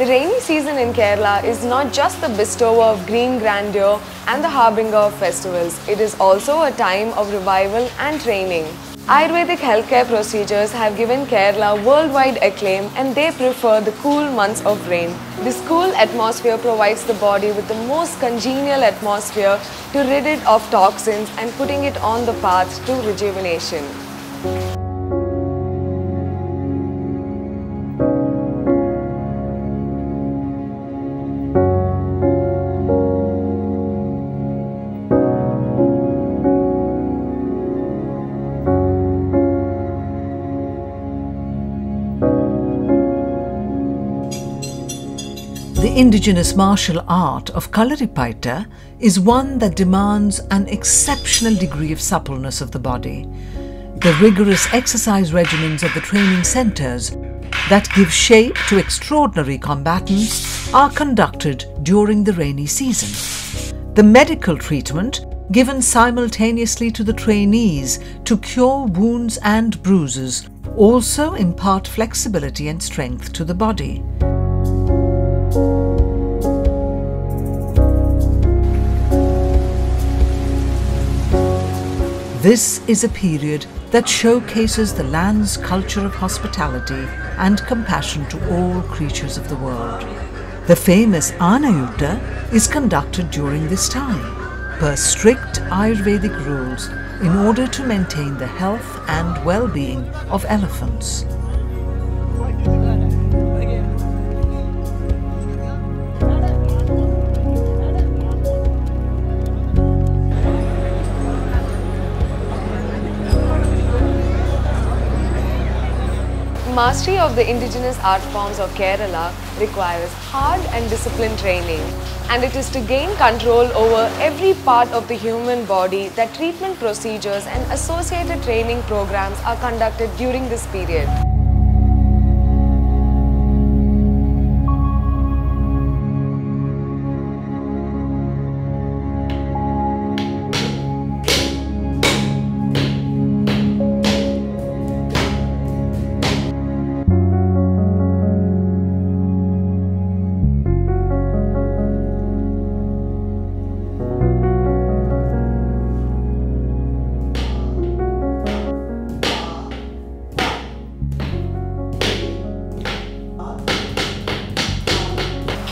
The rainy season in Kerala is not just the bestower of green grandeur and the harbinger of festivals, it is also a time of revival and training. Ayurvedic healthcare procedures have given Kerala worldwide acclaim and they prefer the cool months of rain. This cool atmosphere provides the body with the most congenial atmosphere to rid it of toxins and putting it on the path to rejuvenation. The indigenous martial art of Kalaripayattu is one that demands an exceptional degree of suppleness of the body. The rigorous exercise regimens of the training centres that give shape to extraordinary combatants are conducted during the rainy season. The medical treatment given simultaneously to the trainees to cure wounds and bruises also impart flexibility and strength to the body. This is a period that showcases the land's culture of hospitality and compassion to all creatures of the world. The famous Anayuttha is conducted during this time, per strict Ayurvedic rules, in order to maintain the health and well-being of elephants. Mastery of the indigenous art forms of Kerala requires hard and disciplined training, and it is to gain control over every part of the human body that treatment procedures and associated training programs are conducted during this period.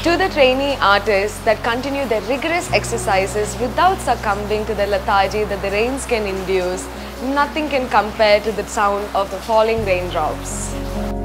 To the trainee artists that continue their rigorous exercises without succumbing to the lethargy that the rains can induce, nothing can compare to the sound of the falling raindrops.